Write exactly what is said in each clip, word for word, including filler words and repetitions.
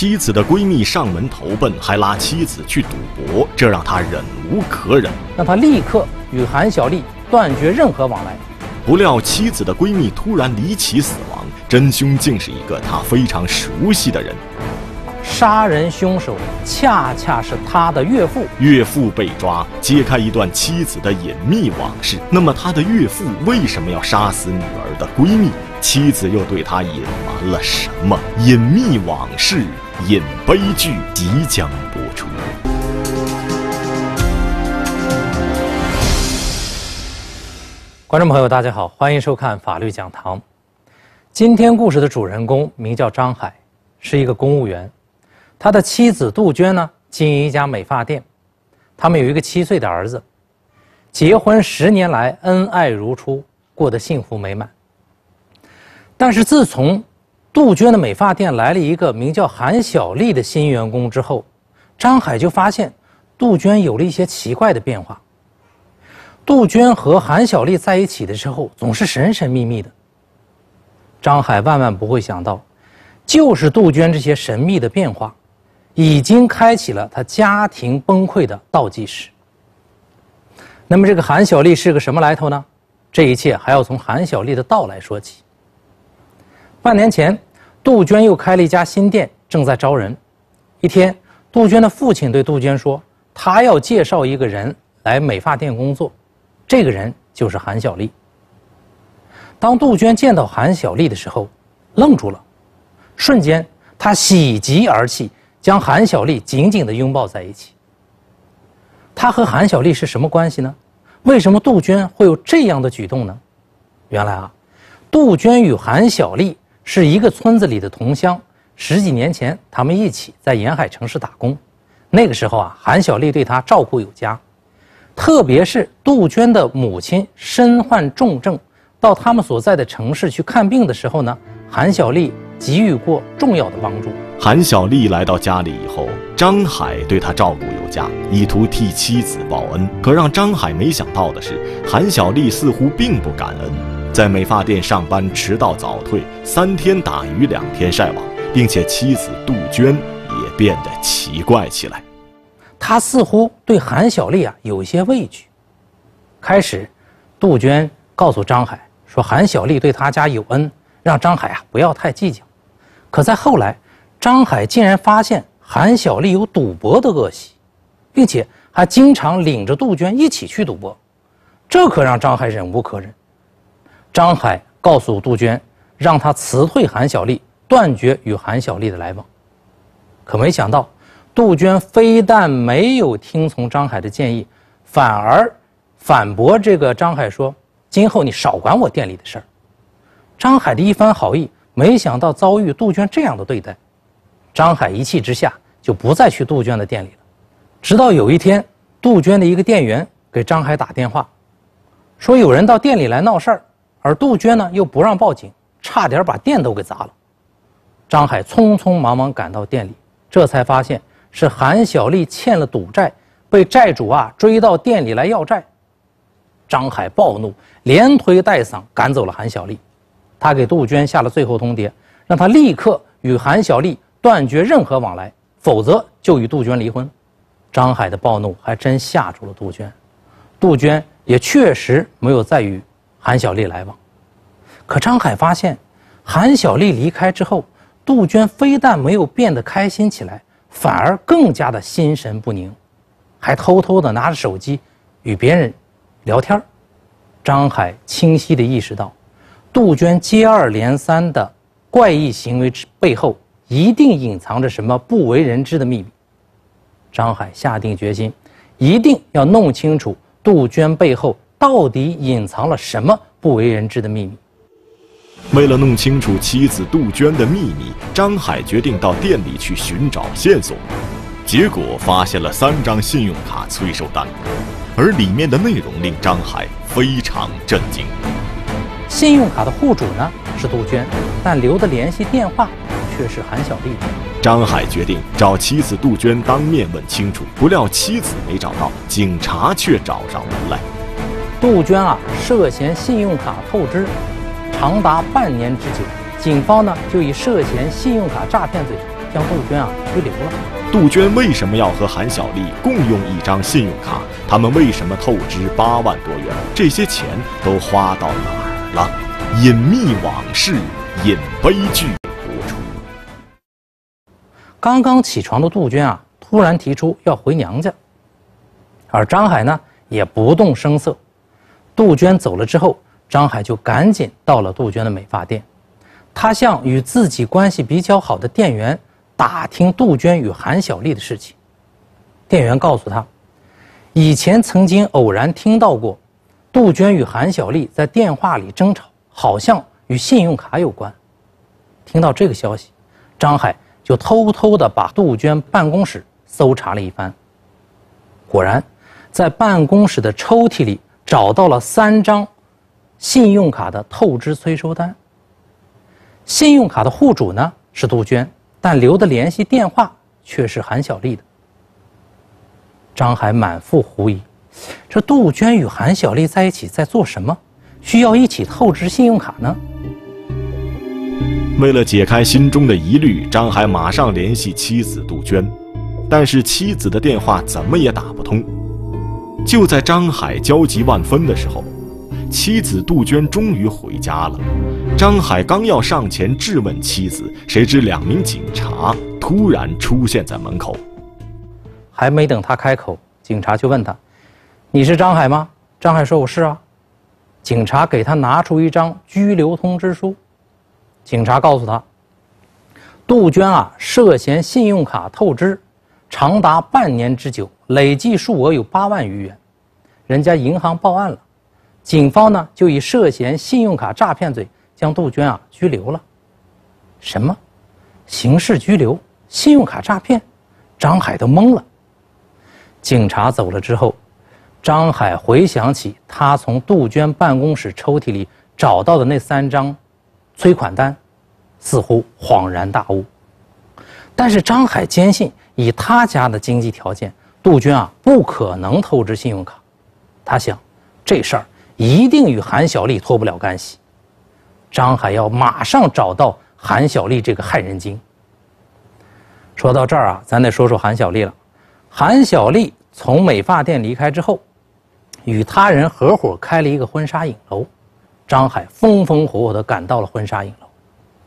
妻子的闺蜜上门投奔，还拉妻子去赌博，这让他忍无可忍。让他立刻与韩小丽断绝任何往来。不料妻子的闺蜜突然离奇死亡，真凶竟是一个他非常熟悉的人。杀人凶手恰恰是他的岳父。岳父被抓，揭开一段妻子的隐秘往事。那么他的岳父为什么要杀死女儿的闺蜜？妻子又对他隐瞒了什么？隐秘往事，隐悲剧，即将播出。观众朋友，大家好，欢迎收看《法律讲堂》。今天故事的主人公名叫张海，是一个公务员。他的妻子杜鹃呢，经营一家美发店，他们有一个七岁的儿子，结婚十年来恩爱如初，过得幸福美满。但是自从杜鹃的美发店来了一个名叫韩小丽的新员工之后，张海就发现杜鹃有了一些奇怪的变化。杜鹃和韩小丽在一起的时候，总是神神秘秘的。张海万万不会想到，就是杜鹃这些神秘的变化，已经开启了他家庭崩溃的倒计时。那么这个韩小丽是个什么来头呢？这一切还要从韩小丽的到来说起。半年前，杜鹃又开了一家新店，正在招人。一天，杜鹃的父亲对杜鹃说，他要介绍一个人来美发店工作，这个人就是韩小丽。当杜鹃见到韩小丽的时候，愣住了，瞬间她喜极而泣，将韩小丽紧紧地拥抱在一起。她和韩小丽是什么关系呢？为什么杜鹃会有这样的举动呢？原来啊，杜鹃与韩小丽是一个村子里的同乡，十几年前他们一起在沿海城市打工。那个时候啊，韩小丽对她照顾有加，特别是杜鹃的母亲身患重症，到他们所在的城市去看病的时候呢，韩小丽给予过重要的帮助。韩小丽来到家里以后，张海对她照顾有加，意图替妻子报恩。可让张海没想到的是，韩小丽似乎并不感恩，在美发店上班迟到早退，三天打鱼两天晒网，并且妻子杜鹃也变得奇怪起来。她似乎对韩小丽啊有一些畏惧。开始，杜鹃告诉张海说，韩小丽对他家有恩，让张海啊不要太计较。可在后来，张海竟然发现韩小丽有赌博的恶习，并且还经常领着杜鹃一起去赌博，这可让张海忍无可忍。张海告诉杜鹃，让她辞退韩小丽，断绝与韩小丽的来往。可没想到，杜鹃非但没有听从张海的建议，反而反驳这个张海说，今后你少管我店里的事儿。张海的一番好意，没想到遭遇杜鹃这样的对待。张海一气之下，就不再去杜鹃的店里了。直到有一天，杜鹃的一个店员给张海打电话，说有人到店里来闹事儿，而杜鹃呢又不让报警，差点把店都给砸了。张海匆匆忙忙赶到店里，这才发现是韩小丽欠了赌债，被债主啊追到店里来要债。张海暴怒，连推带搡赶走了韩小丽。他给杜鹃下了最后通牒，让她立刻与韩小丽断绝任何往来，否则就与杜鹃离婚。张海的暴怒还真吓住了杜鹃，杜鹃也确实没有再与韩小丽来往。可张海发现，韩小丽离开之后，杜鹃非但没有变得开心起来，反而更加的心神不宁，还偷偷的拿着手机与别人聊天。张海清晰地意识到，杜鹃接二连三的怪异行为背后，一定隐藏着什么不为人知的秘密。张海下定决心，一定要弄清楚杜鹃背后到底隐藏了什么不为人知的秘密。为了弄清楚妻子杜鹃的秘密，张海决定到店里去寻找线索。结果发现了三张信用卡催收单，而里面的内容令张海非常震惊。信用卡的户主呢是杜鹃，但留的联系电话却是韩小丽。张海决定找妻子杜鹃当面问清楚，不料妻子没找到，警察却找上门来。杜鹃啊涉嫌信用卡透支，长达半年之久，警方呢就以涉嫌信用卡诈骗罪将杜鹃啊拘留了。杜鹃为什么要和韩小丽共用一张信用卡？他们为什么透支八万多元？这些钱都花到哪儿了？隐秘往事，引悲剧播出。刚刚起床的杜鹃啊，突然提出要回娘家，而张海呢也不动声色。杜鹃走了之后，张海就赶紧到了杜鹃的美发店。 他向与自己关系比较好的店员打听杜鹃与韩小丽的事情。店员告诉他，以前曾经偶然听到过，杜鹃与韩小丽在电话里争吵，好像与信用卡有关。听到这个消息，张海就偷偷地把杜鹃办公室搜查了一番。果然，在办公室的抽屉里找到了三张信用卡的透支催收单。 信用卡的户主呢是杜鹃，但留的联系电话却是韩小丽的。张海满腹狐疑，这杜鹃与韩小丽在一起在做什么？需要一起透支信用卡呢？为了解开心中的疑虑，张海马上联系妻子杜鹃，但是妻子的电话怎么也打不通。就在张海焦急万分的时候，妻子杜鹃终于回家了。 张海刚要上前质问妻子，谁知两名警察突然出现在门口。还没等他开口，警察就问他：“你是张海吗？”张海说：“我是啊。”警察给他拿出一张拘留通知书。警察告诉他，杜鹃啊涉嫌信用卡透支，长达半年之久，累计数额有八万余元，人家银行报案了，警方呢就以涉嫌信用卡诈骗罪。 将杜鹃啊拘留了，什么？刑事拘留、信用卡诈骗，张海都懵了。警察走了之后，张海回想起他从杜鹃办公室抽屉里找到的那三张催款单，似乎恍然大悟。但是张海坚信，以他家的经济条件，杜鹃啊不可能透支信用卡。他想，这事儿一定与韩小丽脱不了干系。 张海要马上找到韩小丽这个害人精。说到这儿啊，咱得说说韩小丽了。韩小丽从美发店离开之后，与他人合伙开了一个婚纱影楼。张海风风火火地赶到了婚纱影楼，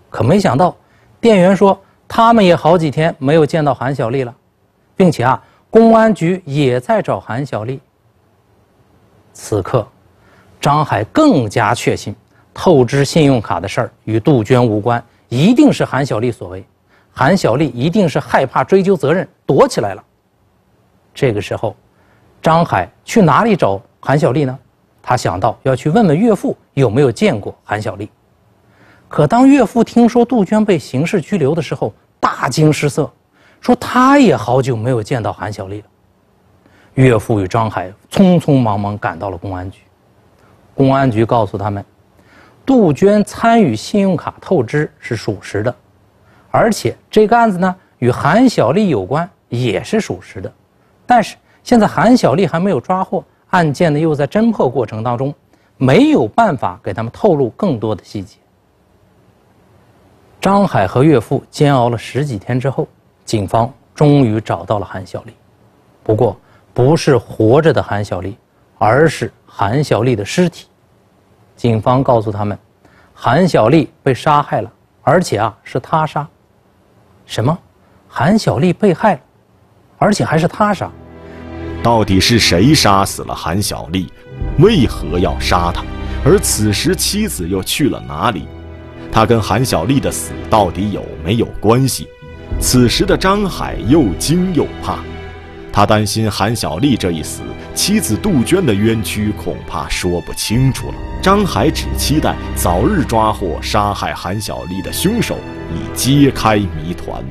可没想到，店员说他们也好几天没有见到韩小丽了，并且啊，公安局也在找韩小丽。此刻，张海更加确信。 透支信用卡的事儿与杜鹃无关，一定是韩小丽所为。韩小丽一定是害怕追究责任，躲起来了。这个时候，张海去哪里找韩小丽呢？他想到要去问问岳父有没有见过韩小丽。可当岳父听说杜鹃被刑事拘留的时候，大惊失色，说他也好久没有见到韩小丽了。岳父与张海匆匆忙忙赶到了公安局，公安局告诉他们。 杜鹃参与信用卡透支是属实的，而且这个案子呢与韩小丽有关也是属实的，但是现在韩小丽还没有抓获，案件呢又在侦破过程当中，没有办法给他们透露更多的细节。张海和岳父煎熬了十几天之后，警方终于找到了韩小丽，不过不是活着的韩小丽，而是韩小丽的尸体。 警方告诉他们，韩小丽被杀害了，而且啊是他杀。什么？韩小丽被害了，而且还是他杀？到底是谁杀死了韩小丽？为何要杀她？而此时妻子又去了哪里？她跟韩小丽的死到底有没有关系？此时的张海又惊又怕，他担心韩小丽这一死。 妻子杜鹃的冤屈恐怕说不清楚了。张海只期待早日抓获杀害韩小丽的凶手，以揭开谜团。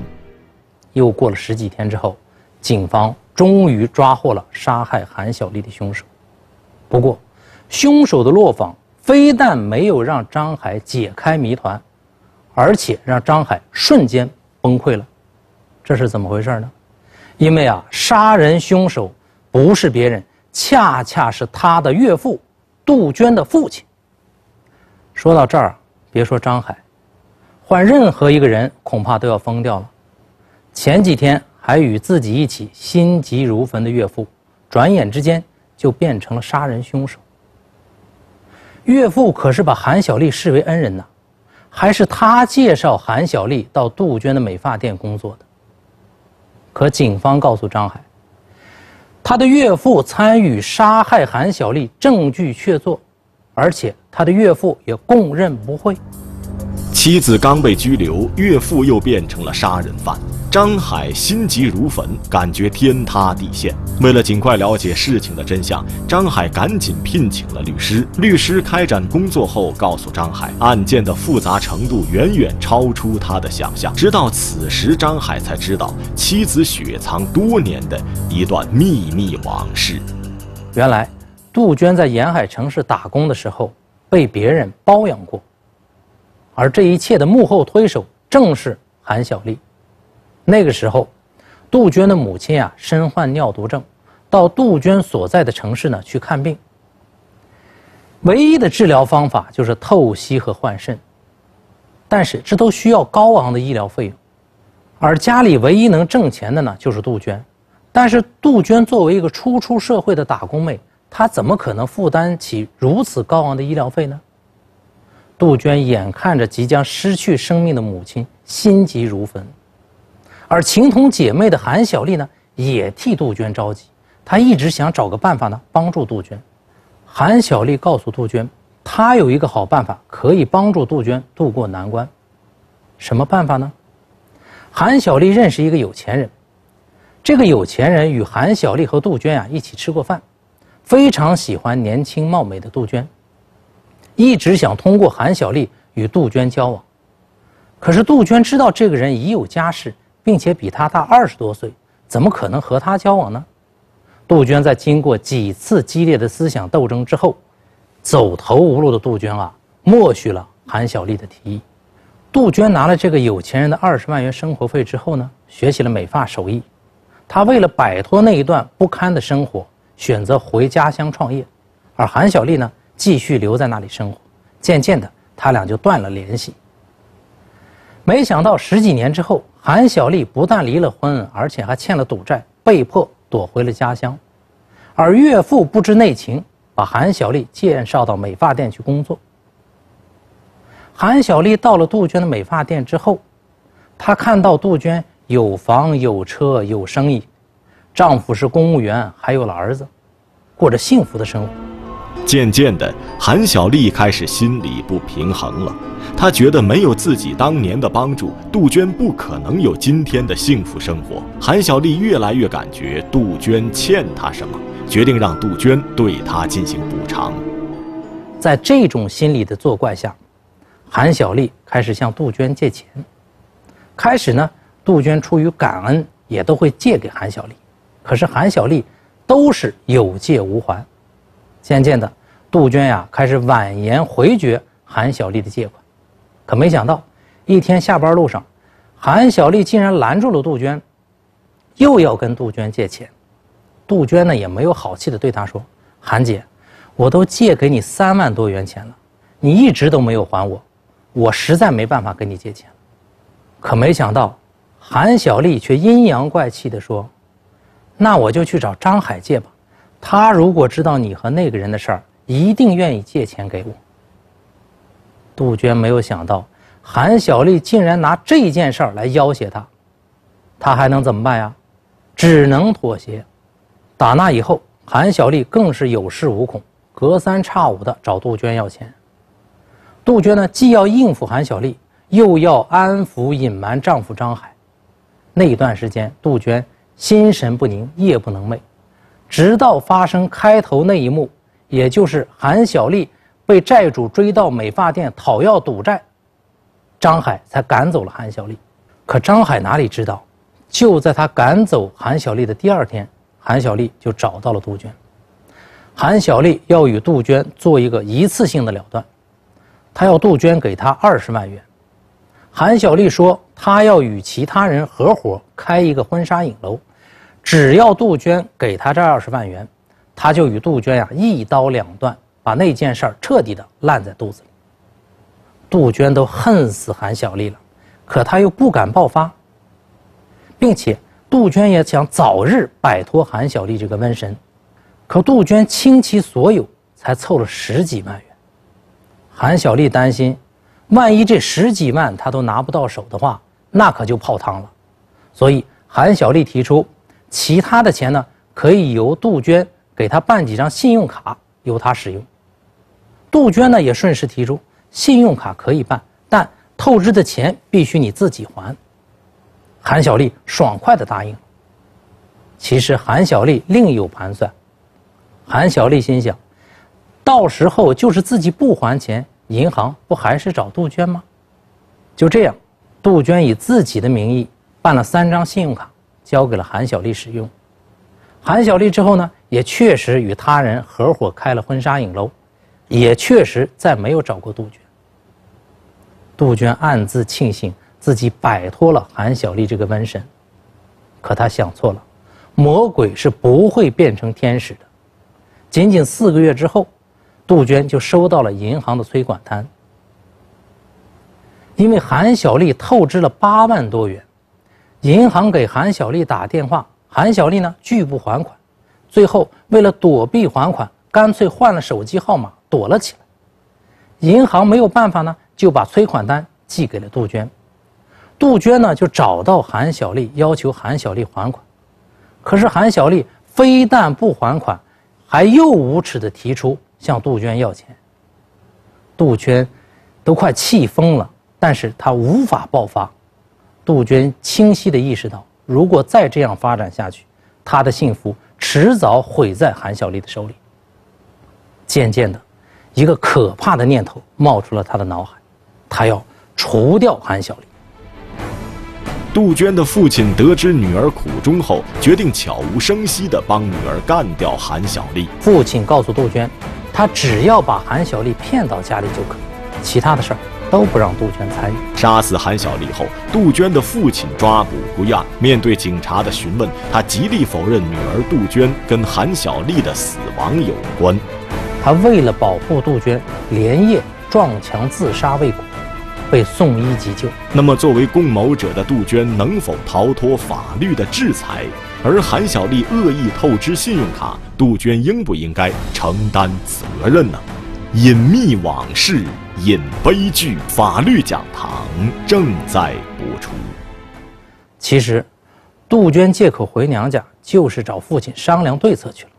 又过了十几天之后，警方终于抓获了杀害韩小丽的凶手。不过，凶手的落网非但没有让张海解开谜团，而且让张海瞬间崩溃了。这是怎么回事呢？因为啊，杀人凶手不是别人。 恰恰是他的岳父，杜鹃的父亲。说到这儿，别说张海，换任何一个人恐怕都要疯掉了。前几天还与自己一起心急如焚的岳父，转眼之间就变成了杀人凶手。岳父可是把韩小丽视为恩人呐，还是他介绍韩小丽到杜鹃的美发店工作的。可警方告诉张海，他的岳父参与杀害韩小丽，证据确凿，而且他的岳父也供认不讳。妻子刚被拘留，岳父又变成了杀人犯，张海心急如焚，感觉天塌地陷。为了尽快了解事情的真相，张海赶紧聘请了律师。律师开展工作后告诉张海，案件的复杂程度远远超出他的想象。直到此时，张海才知道妻子雪藏多年的一段秘密往事。原来，杜鹃在沿海城市打工的时候，被别人包养过。 而这一切的幕后推手正是韩小丽。那个时候，杜鹃的母亲啊身患尿毒症，到杜鹃所在的城市呢去看病。唯一的治疗方法就是透析和换肾，但是这都需要高昂的医疗费用。而家里唯一能挣钱的呢就是杜鹃，但是杜鹃作为一个初出社会的打工妹，她怎么可能负担起如此高昂的医疗费呢？ 杜鹃眼看着即将失去生命的母亲，心急如焚，而情同姐妹的韩小丽呢，也替杜鹃着急。她一直想找个办法呢，帮助杜鹃。韩小丽告诉杜鹃，她有一个好办法，可以帮助杜鹃渡过难关。什么办法呢？韩小丽认识一个有钱人，这个有钱人与韩小丽和杜鹃啊一起吃过饭，非常喜欢年轻貌美的杜鹃。 一直想通过韩小丽与杜鹃交往，可是杜鹃知道这个人已有家室，并且比他大二十多岁，怎么可能和他交往呢？杜鹃在经过几次激烈的思想斗争之后，走投无路的杜鹃啊，默许了韩小丽的提议。杜鹃拿了这个有钱人的二十万元生活费之后呢，学习了美发手艺。她为了摆脱那一段不堪的生活，选择回家乡创业，而韩小丽呢？ 继续留在那里生活，渐渐的，他俩就断了联系。没想到十几年之后，韩小丽不但离了婚，而且还欠了赌债，被迫躲回了家乡。而岳父不知内情，把韩小丽介绍到美发店去工作。韩小丽到了杜鹃的美发店之后，她看到杜鹃有房有车有生意，丈夫是公务员，还有了儿子，过着幸福的生活。 渐渐的，韩小丽开始心里不平衡了。她觉得没有自己当年的帮助，杜鹃不可能有今天的幸福生活。韩小丽越来越感觉杜鹃欠她什么，决定让杜鹃对她进行补偿。在这种心理的作怪下，韩小丽开始向杜鹃借钱。开始呢，杜鹃出于感恩，也都会借给韩小丽。可是韩小丽都是有借无还。 渐渐的，杜鹃呀、啊、开始婉言回绝韩小丽的借款，可没想到，一天下班路上，韩小丽竟然拦住了杜鹃，又要跟杜鹃借钱。杜鹃呢也没有好气的对她说：“韩姐，我都借给你三万多元钱了，你一直都没有还我，我实在没办法跟你借钱了。”可没想到，韩小丽却阴阳怪气的说：“那我就去找张海借吧。” 他如果知道你和那个人的事儿，一定愿意借钱给我。杜鹃没有想到，韩小丽竟然拿这件事儿来要挟他，他还能怎么办呀？只能妥协。打那以后，韩小丽更是有恃无恐，隔三差五的找杜鹃要钱。杜鹃呢，既要应付韩小丽，又要安抚隐瞒丈夫张海。那一段时间，杜鹃心神不宁，夜不能寐。 直到发生开头那一幕，也就是韩小丽被债主追到美发店讨要赌债，张海才赶走了韩小丽。可张海哪里知道，就在他赶走韩小丽的第二天，韩小丽就找到了杜鹃。韩小丽要与杜鹃做一个一次性的了断，她要杜鹃给她二十万元。韩小丽说，她要与其他人合伙开一个婚纱影楼。 只要杜鹃给他这二十万元，他就与杜鹃呀、啊、一刀两断，把那件事儿彻底的烂在肚子里。杜鹃都恨死韩小丽了，可她又不敢爆发。并且杜鹃也想早日摆脱韩小丽这个瘟神，可杜鹃倾其所有才凑了十几万元。韩小丽担心，万一这十几万她都拿不到手的话，那可就泡汤了。所以韩小丽提出，其他的钱呢，可以由杜鹃给她办几张信用卡，由她使用。杜鹃呢也顺势提出，信用卡可以办，但透支的钱必须你自己还。韩小丽爽快地答应。其实韩小丽另有盘算，韩小丽心想，到时候就是自己不还钱，银行不还是找杜鹃吗？就这样，杜鹃以自己的名义办了三张信用卡，交给了韩小丽使用。韩小丽之后呢，也确实与他人合伙开了婚纱影楼，也确实再没有找过杜鹃。杜鹃暗自庆幸自己摆脱了韩小丽这个瘟神，可她想错了，魔鬼是不会变成天使的。仅仅四个月之后，杜鹃就收到了银行的催款单。因为韩小丽透支了八万多元，银行给韩小丽打电话，韩小丽呢拒不还款，最后为了躲避还款，干脆换了手机号码躲了起来。银行没有办法呢，就把催款单寄给了杜鹃。杜鹃呢就找到韩小丽，要求韩小丽还款，可是韩小丽非但不还款，还又无耻地提出向杜鹃要钱。杜鹃都快气疯了，但是她无法爆发。杜鹃清晰地意识到，如果再这样发展下去，她的幸福迟早毁在韩小丽的手里。渐渐的，一个可怕的念头冒出了她的脑海，她要除掉韩小丽。杜鹃的父亲得知女儿苦衷后，决定悄无声息地帮女儿干掉韩小丽。父亲告诉杜鹃，他只要把韩小丽骗到家里就可以，其他的事儿都不让杜鹃参与。杀死韩小丽后，杜鹃的父亲抓捕归案。面对警察的询问，他极力否认女儿杜鹃跟韩小丽的死亡有关。他为了保护杜鹃，连夜撞墙自杀未果，被送医急救。那么，作为共谋者的杜鹃能否逃脱法律的制裁？而韩小丽恶意透支信用卡，杜鹃应不应该承担责任呢？隐秘往事，隐悲剧，法律讲堂正在播出。其实，杜鹃借口回娘家，就是找父亲商量对策去了。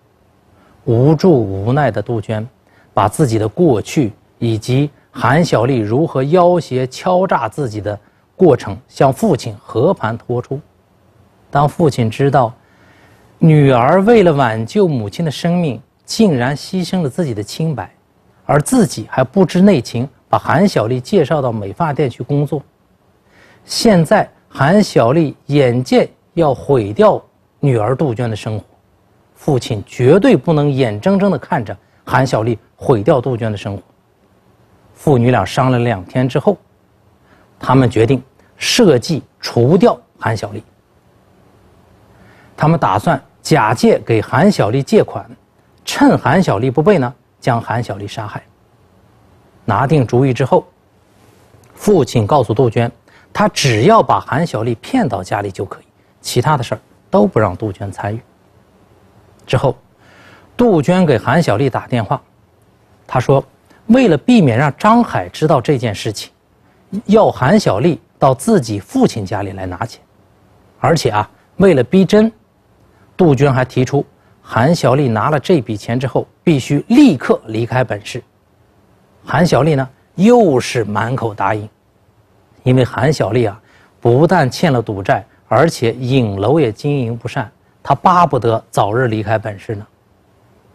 无助无奈的杜鹃，把自己的过去以及韩小丽如何要挟敲诈自己的过程向父亲和盘托出。当父亲知道女儿为了挽救母亲的生命，竟然牺牲了自己的清白，而自己还不知内情，把韩小丽介绍到美发店去工作。现在韩小丽眼见要毁掉女儿杜鹃的生活，父亲绝对不能眼睁睁地看着韩小丽毁掉杜鹃的生活。父女俩商量两天之后，他们决定设计除掉韩小丽。他们打算假借给韩小丽借款，趁韩小丽不备呢，将韩小丽杀害。拿定主意之后，父亲告诉杜鹃，他只要把韩小丽骗到家里就可以，其他的事儿都不让杜鹃参与。之后，杜鹃给韩小丽打电话，她说，为了避免让张海知道这件事情，要韩小丽到自己父亲家里来拿钱。而且啊，为了逼真，杜鹃还提出，韩小丽拿了这笔钱之后，必须立刻离开本市。韩小丽呢，又是满口答应，因为韩小丽啊，不但欠了赌债，而且影楼也经营不善，她巴不得早日离开本市呢。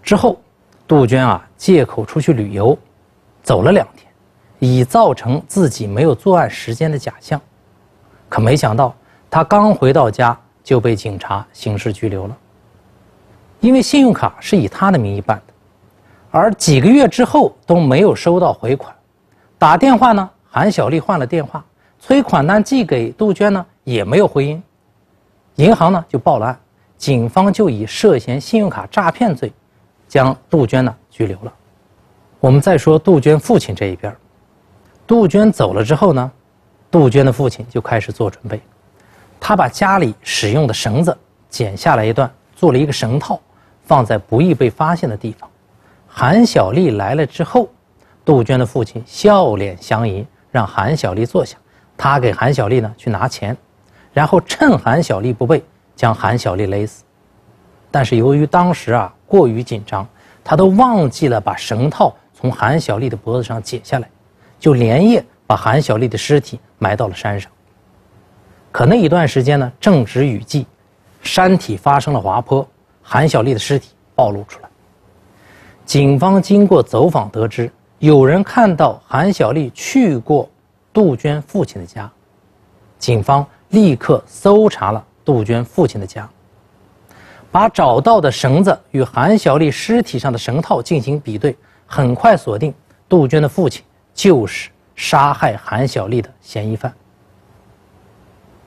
之后，杜鹃啊，借口出去旅游，走了两天，以造成自己没有作案时间的假象。可没想到，他刚回到家就被警察刑事拘留了。因为信用卡是以他的名义办的，而几个月之后都没有收到回款。打电话呢，韩小丽换了电话，催款单寄给杜鹃呢，也没有回音。银行呢就报了案，警方就以涉嫌信用卡诈骗罪，将杜鹃呢拘留了。我们再说杜鹃父亲这一边，杜鹃走了之后呢，杜鹃的父亲就开始做准备。他把家里使用的绳子剪下来一段，做了一个绳套，放在不易被发现的地方。韩小丽来了之后，杜鹃的父亲笑脸相迎，让韩小丽坐下。他给韩小丽呢去拿钱，然后趁韩小丽不备，将韩小丽勒死。但是由于当时啊过于紧张，他都忘记了把绳套从韩小丽的脖子上解下来，就连夜把韩小丽的尸体埋到了山上。 可那一段时间呢，正值雨季，山体发生了滑坡，韩小丽的尸体暴露出来。警方经过走访得知，有人看到韩小丽去过杜鹃父亲的家，警方立刻搜查了杜鹃父亲的家，把找到的绳子与韩小丽尸体上的绳套进行比对，很快锁定杜鹃的父亲就是杀害韩小丽的嫌疑犯。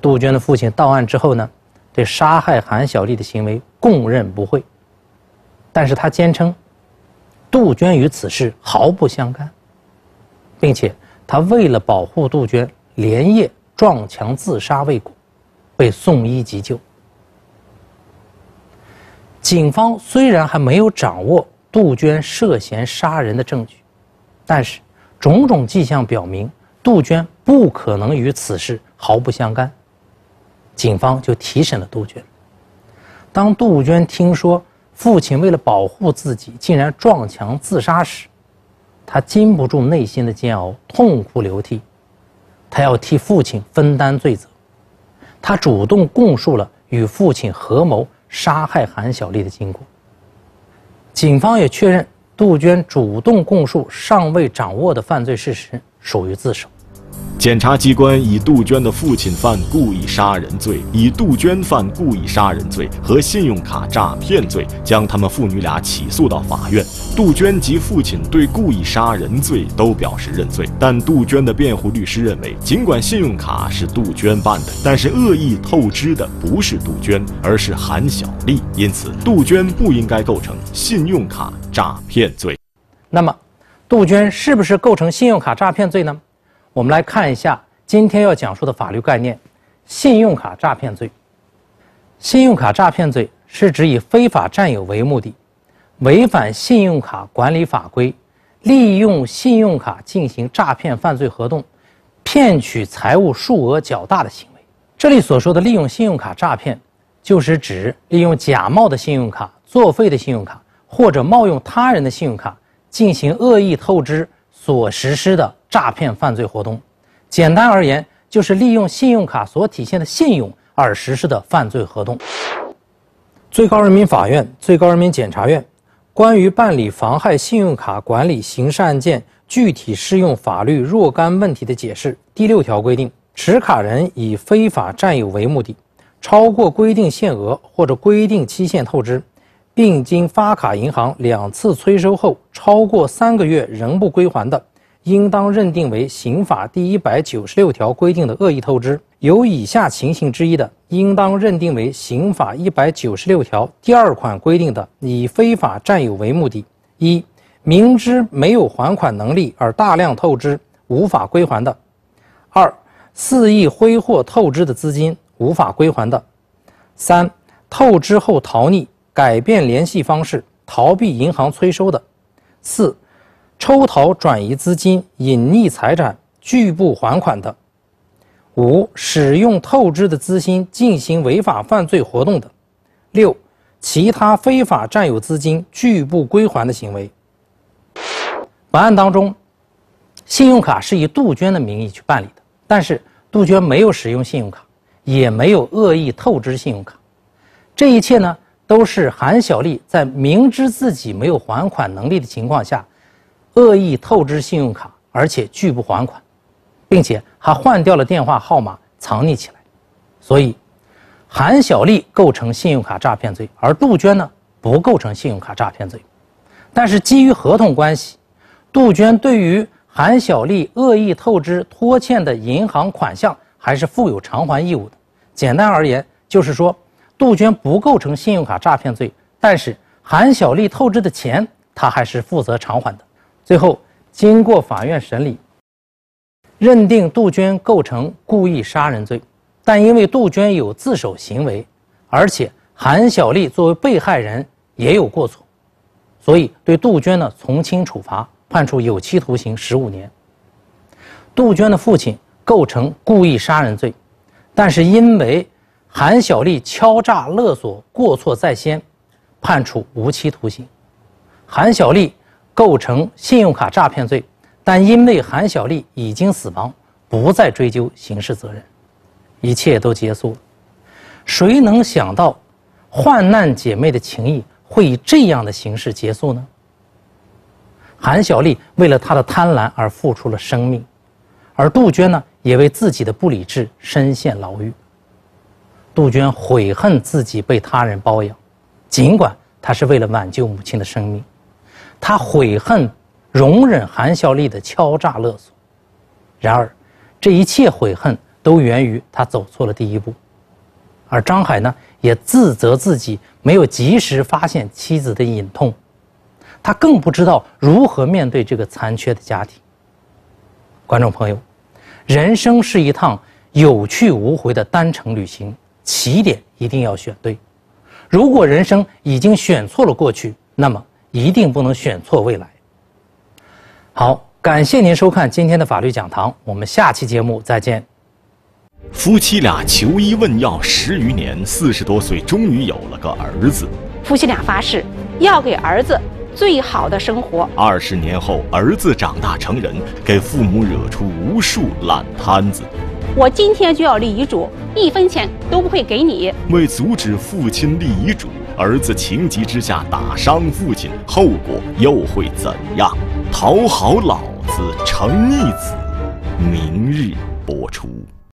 杜鹃的父亲到案之后呢，对杀害韩小丽的行为供认不讳，但是他坚称，杜鹃与此事毫不相干，并且他为了保护杜鹃，连夜撞墙自杀未果，被送医急救。警方虽然还没有掌握杜鹃涉嫌杀人的证据，但是种种迹象表明，杜鹃不可能与此事毫不相干。 警方就提审了杜鹃。当杜鹃听说父亲为了保护自己，竟然撞墙自杀时，她禁不住内心的煎熬，痛哭流涕。她要替父亲分担罪责。她主动供述了与父亲合谋杀害韩小丽的经过。警方也确认，杜鹃主动供述尚未掌握的犯罪事实，属于自首。 检察机关以杜鹃的父亲犯故意杀人罪、以杜鹃犯故意杀人罪和信用卡诈骗罪，将他们父女俩起诉到法院。杜鹃及父亲对故意杀人罪都表示认罪，但杜鹃的辩护律师认为，尽管信用卡是杜鹃办的，但是恶意透支的不是杜鹃，而是韩小丽，因此杜鹃不应该构成信用卡诈骗罪。那么，杜鹃是不是构成信用卡诈骗罪呢？ 我们来看一下今天要讲述的法律概念：信用卡诈骗罪。信用卡诈骗罪是指以非法占有为目的，违反信用卡管理法规，利用信用卡进行诈骗犯罪活动，骗取财物数额较大的行为。这里所说的利用信用卡诈骗，就是指利用假冒的信用卡、作废的信用卡或者冒用他人的信用卡进行恶意透支所实施的 诈骗犯罪活动，简单而言，就是利用信用卡所体现的信用而实施的犯罪活动。最高人民法院、最高人民检察院关于办理妨害信用卡管理刑事案件具体适用法律若干问题的解释第六条规定，持卡人以非法占有为目的，超过规定限额或者规定期限透支，并经发卡银行两次催收后超过三个月仍不归还的， 应当认定为刑法第一百九十六条规定的恶意透支；有以下情形之一的，应当认定为刑法一百九十六条第二款规定的以非法占有为目的：一、明知没有还款能力而大量透支，无法归还的；二、肆意挥霍透支的资金，无法归还的；三、透支后逃匿、改变联系方式、逃避银行催收的；四、 抽逃转移资金、隐匿财产、拒不还款的；五、使用透支的资金进行违法犯罪活动的；六、其他非法占有资金拒不归还的行为。本案当中，信用卡是以杜鹃的名义去办理的，但是杜鹃没有使用信用卡，也没有恶意透支信用卡，这一切呢，都是韩小丽在明知自己没有还款能力的情况下， 恶意透支信用卡，而且拒不还款，并且还换掉了电话号码藏匿起来，所以韩小丽构成信用卡诈骗罪，而杜鹃呢不构成信用卡诈骗罪。但是基于合同关系，杜鹃对于韩小丽恶意透支拖欠的银行款项还是负有偿还义务的。简单而言，就是说杜鹃不构成信用卡诈骗罪，但是韩小丽透支的钱她还是负责偿还的。 最后，经过法院审理，认定杜鹃构成故意杀人罪，但因为杜鹃有自首行为，而且韩小丽作为被害人也有过错，所以对杜鹃呢从轻处罚，判处有期徒刑十五年。杜鹃的父亲构成故意杀人罪，但是因为韩小丽敲诈勒索过错在先，判处无期徒刑。韩小丽构成信用卡诈骗罪，但因为韩小丽已经死亡，不再追究刑事责任。一切都结束了。谁能想到患难姐妹的情谊会以这样的形式结束呢？韩小丽为了她的贪婪而付出了生命，而杜鹃呢，也为自己的不理智深陷牢狱。杜鹃悔恨自己被他人包养，尽管她是为了挽救母亲的生命，她悔恨容忍韩小丽的敲诈勒索。然而，这一切悔恨都源于她走错了第一步。而张海呢，也自责自己没有及时发现妻子的隐痛，他更不知道如何面对这个残缺的家庭。观众朋友，人生是一趟有去无回的单程旅行，起点一定要选对。如果人生已经选错了过去，那么一定不能选错未来。好，感谢您收看今天的法律讲堂，我们下期节目再见。夫妻俩求医问药十余年，四十多岁终于有了个儿子。夫妻俩发誓要给儿子最好的生活。二十年后，儿子长大成人，给父母惹出无数烂摊子。我今天就要立遗嘱，一分钱都不会给你。为阻止父亲立遗嘱，儿子情急之下打伤父亲，后果又会怎样？讨好老子，成逆子，明日播出。